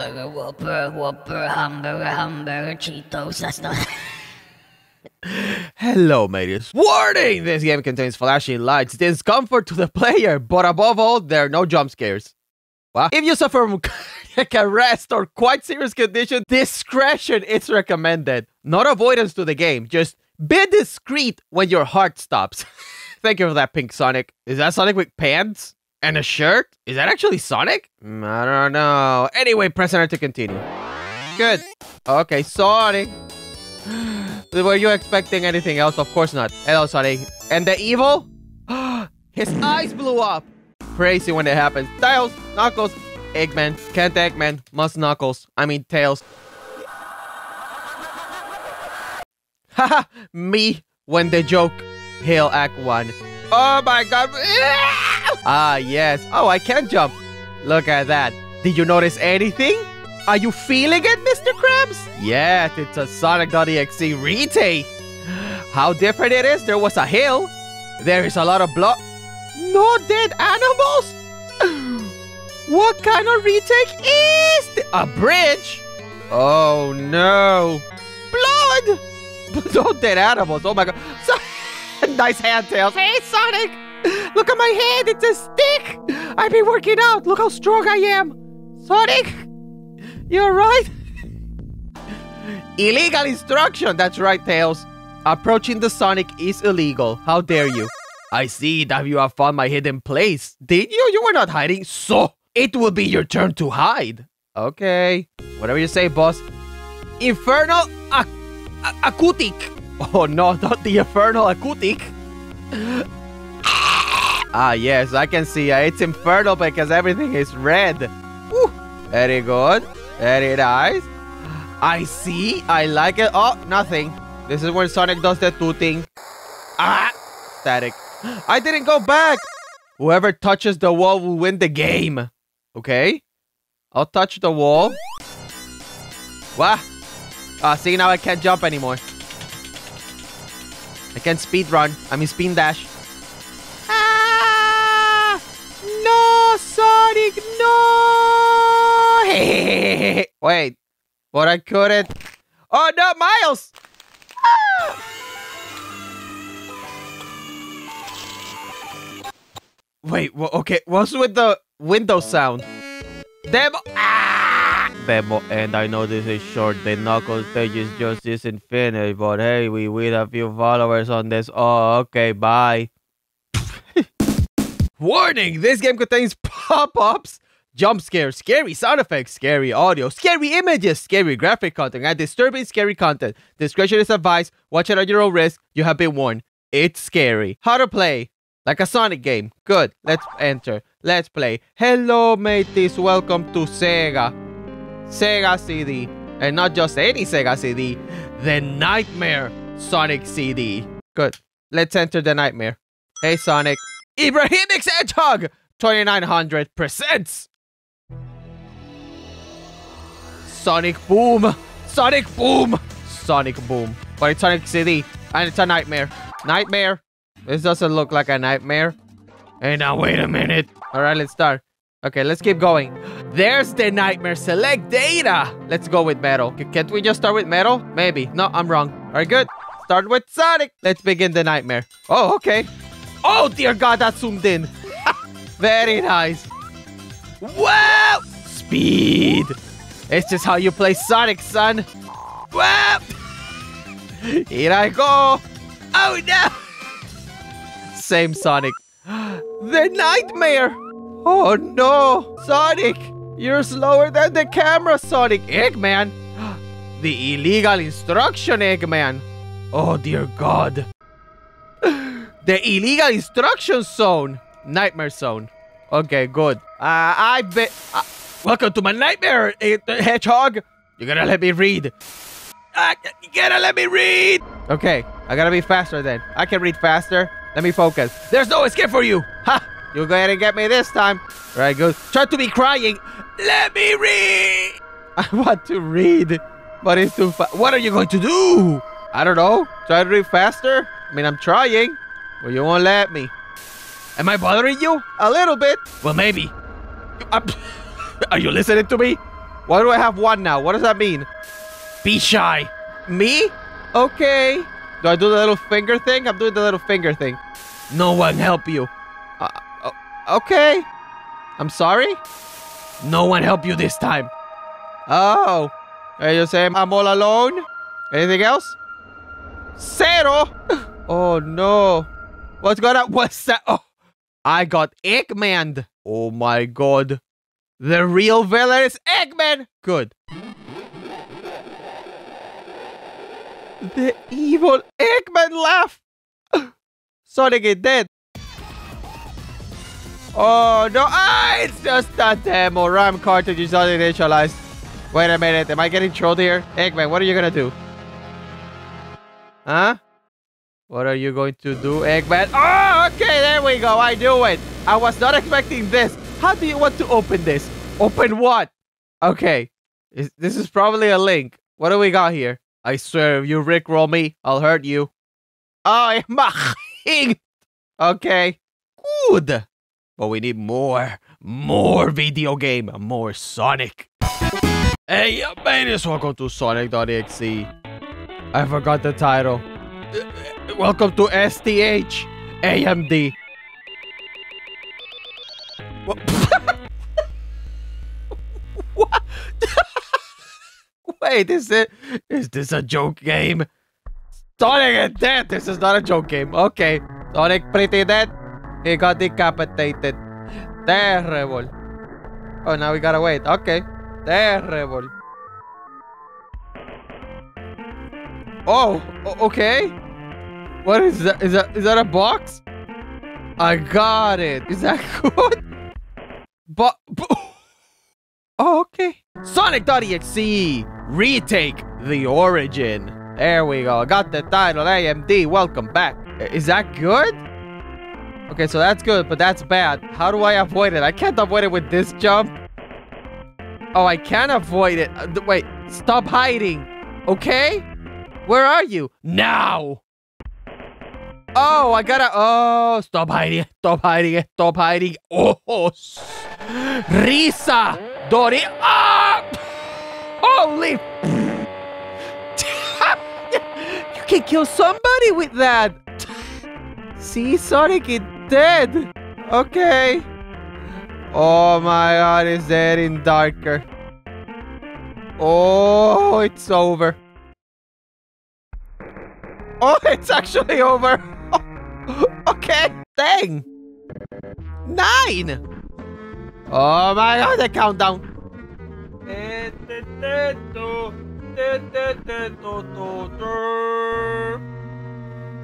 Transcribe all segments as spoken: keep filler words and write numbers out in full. hamburger, whopper, whopper, hamburger, hamburger, Cheetos, that's not... Hello, mateys. Warning! This game contains flashing lights, discomfort to the player, but above all, there are no jump scares. What? If you suffer from cardiac arrest or quite serious condition, discretion is recommended. Not avoidance to the game, just be discreet when your heart stops. Thank you for that, Pink Sonic. Is that Sonic with pants? And a shirt? Is that actually Sonic? Mm, I don't know. Anyway, press enter to continue. Good. Okay, Sonic. Were you expecting anything else? Of course not. Hello, Sonic. And the evil? His eyes blew up. Crazy when it happens. Tails, Knuckles, Eggman. Can't Eggman. Must Knuckles. I mean, Tails. Haha, me when they joke. Hail Act one. Oh my god. Ah, yes. Oh, I can jump. Look at that. Did you notice anything? Are you feeling it, Mister Krabs? Yes, it's a Sonic.exe retake. How different it is. There was a hill. There is a lot of blood. No dead animals? What kind of retake is this? A bridge? Oh, no. Blood! No dead animals. Oh, my god. So nice handtails. Hey, Sonic. Look at my head, it's a stick! I've been working out, look how strong I am! Sonic! You alright? Illegal instruction, that's right, Tails. Approaching the Sonic is illegal, how dare you? I see that you have found my hidden place. Did you? You were not hiding, so it will be your turn to hide. Okay, whatever you say, boss. Infernal ac ac Acutic! Oh no, not the Infernal Acutic! Ah, yes, I can see. Uh, it's infernal because everything is red. Woo. Very good. Very nice. I see. I like it. Oh, nothing. This is when Sonic does the tooting. Ah, static. I didn't go back. Whoever touches the wall will win the game. Okay. I'll touch the wall. What? Ah, see, now I can't jump anymore. I can't speed run. I mean, speed dash. Sonic, no! Wait, but I couldn't. Oh no, Miles! Ah! Wait, well, okay. What's with the window sound? Demo. Ah! Demo, and I know this is short. The knuckle stage is just isn't finished. But hey, we with a few followers on this. Oh, okay. Bye. Warning! This game contains pop-ups, jump scares, scary sound effects, scary audio, scary images, scary graphic content, and disturbing scary content. Discretion is advised. Watch it at your own risk. You have been warned. It's scary. How to play? Like a Sonic game. Good. Let's enter. Let's play. Hello, mateys. Welcome to Sega. Sega C D. And not just any Sega C D. The Nightmare Sonic C D. Good. Let's enter the Nightmare. Hey, Sonic. Ibrahimic's Hedgehog! twenty-nine hundred percent! Sonic Boom! Sonic Boom! Sonic Boom. But it's Sonic C D, and it's a nightmare. Nightmare! This doesn't look like a nightmare. Hey, now wait a minute. Alright, let's start. Okay, let's keep going. There's the nightmare. Select data! Let's go with metal. C can't we just start with metal? Maybe. No, I'm wrong. Alright, good. Start with Sonic! Let's begin the nightmare. Oh, okay. Oh, dear God, that zoomed in. Very nice. Wow! Speed. It's just how you play Sonic, son. Wow! Here I go. Oh, no. Same Sonic. The nightmare. Oh, no. Sonic, you're slower than the camera, Sonic. Eggman. The illegal instruction, Eggman. Oh, dear God. The illegal instruction zone. Nightmare zone. Okay, good. Uh, I bet. Uh, welcome to my nightmare, Hedgehog. You gotta let me read. Uh, you gotta let me read. Okay, I gotta be faster then. I can read faster. Let me focus. There's no escape for you. Ha! You go ahead and get me this time. All right, good. Try to be crying. Let me read. I want to read, but it's too fast. What are you going to do? I don't know. Try to read faster. I mean, I'm trying. Well, you won't let me. Am I bothering you? A little bit. Well, maybe. Are you listening to me? Why do I have one now? What does that mean? Be shy. Me? Okay. Do I do the little finger thing? I'm doing the little finger thing. No one help you. Uh, okay. I'm sorry? No one help you this time. Oh. Are you saying I'm all alone? Anything else? Zero. Oh, no. What's going on? What's that? Oh. I got Eggman'd. Oh, my God. The real villain is Eggman. Good. The evil Eggman laugh. Sonic is dead. Oh, no. Ah, it's just a demo. RAM cartridge is not initialized. Wait a minute. Am I getting trolled here? Eggman, what are you going to do? Huh? What are you going to do, Eggman? Oh, okay. There we go. I do it. I was not expecting this. How do you want to open this? Open what? Okay. Is, this is probably a link. What do we got here? I swear, if you rickroll me, I'll hurt you. Oh, my. Okay. Good. But we need more. More video game. More Sonic. Hey, you may as well go to Sonic dot E X E. I forgot the title. Welcome to S T H. A M D. What? What? Wait, is it? Is this a joke game? Sonic is dead. This is not a joke game. Okay. Sonic pretty dead. He got decapitated. Terrible. Oh, now we gotta wait. Okay. Terrible. Oh, okay. What is that? Is that is that a box? I got it. Is that good? But oh, okay. Sonic dot E X E retake the origin. There we go. Got the title. A M D. Welcome back. Is that good? Okay, so that's good, but that's bad. How do I avoid it? I can't avoid it with this jump. Oh, I can't avoid it. Uh, wait, stop hiding. Okay? Where are you? Now! Oh, I gotta... Oh, stop hiding. Stop hiding. Stop hiding. Oh, Risa Dori... Oh! Holy... You can kill somebody with that. See, Sonic is dead. Okay. Oh my God, it's getting darker. Oh, it's over. Oh, it's actually over. Okay, dang. Nine. Oh my God, the countdown.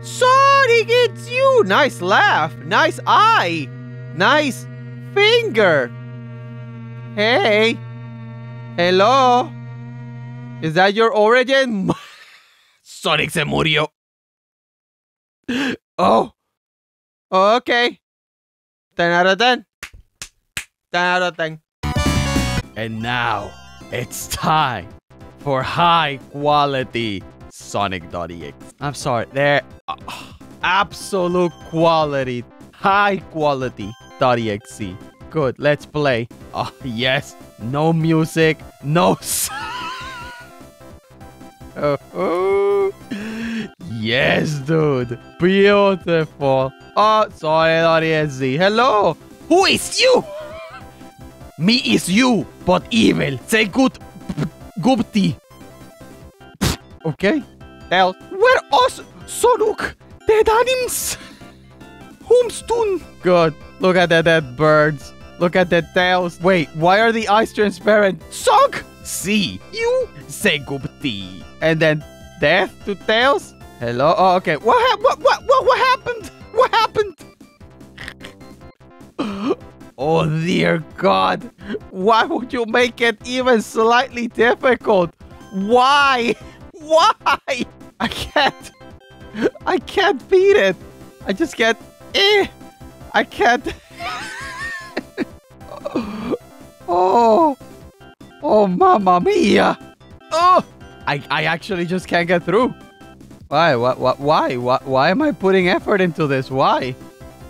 Sonic, it's you. Nice laugh. Nice eye. Nice finger. Hey. Hello. Is that your origin? Sonic se murió. Oh. Okay. ten out of ten. ten out of ten. And now it's time for high quality Sonic dot E X E. I'm sorry. There. Oh, absolute quality. High quality. .exe. Good, let's play. Oh, yes. No music. No oh, oh. Yes, dude. Beautiful. Oh, Sonic dot E X E. Hello. Who is you? Me is you, but evil. Say good. Goopty. Okay. Tell. Where us Sonic? Dead animals. Homestun. Good. Look at the dead birds. Look at the tails. Wait, why are the eyes transparent? Sonic! See you. Say goopty. And then death to tails? Hello? Oh, okay. What hap what, what, what, what happened? What happened? Oh, dear God. Why would you make it even slightly difficult? Why? Why? I can't. I can't beat it. I just can't. Eh. I can't. Oh. Oh, mamma mia. Oh. I, I actually just can't get through. Why? What, what, why? Why? Why am I putting effort into this? Why?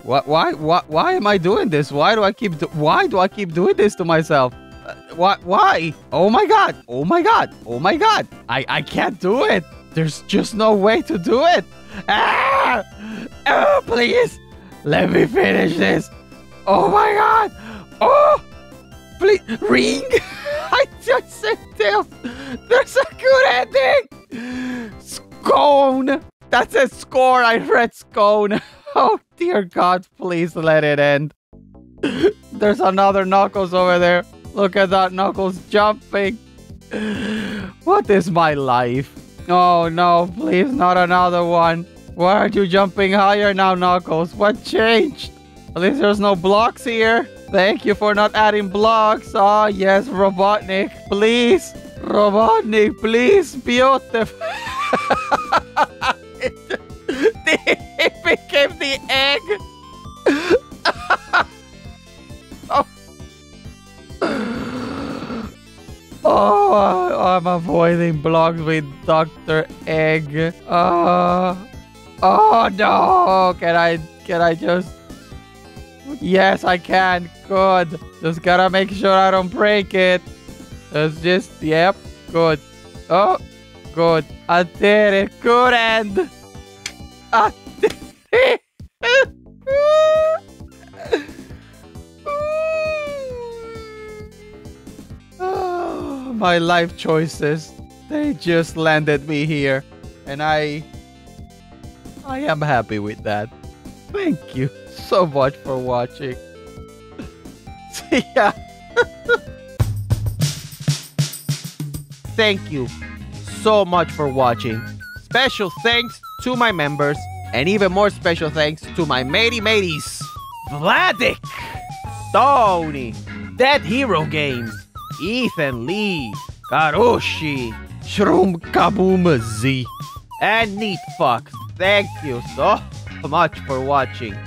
What, why? Why? Why am I doing this? Why do I keep do why do I keep doing this to myself? Why? Why? Oh my god. Oh my god. Oh my god. I, I can't do it. There's just no way to do it. Ah! Oh, please. Let me finish this. Oh my god. Oh. Please. Ring. I just said this. There's a good ending. Scone. That's a score. I read scone. Oh, dear God, please let it end. There's another Knuckles over there. Look at that Knuckles jumping. What is my life? Oh, no, please, not another one. Why aren't you jumping higher now, Knuckles? What changed? At least there's no blocks here. Thank you for not adding blocks. Oh, yes, Robotnik, please. Robotnik, please. Beautiful. It became the egg. Oh. Oh, I'm avoiding blocks with Doctor Egg. Uh, oh no! Can I? Can I just? Yes, I can. Good. Just gotta make sure I don't break it. That's just. Yep. Good. Oh, good. I did it. Good end. I did it. Oh, my life choices, they just landed me here, and I I am happy with that. Thank you so much for watching. See ya. Thank you so much for watching. Special thanks to my members, and even more special thanks to my matey mateys. Vladek, Stony, Dead Hero Games, Ethan Lee, Karushi, Shroom Kaboom Z, and Neat Fox. Thank you so much for watching.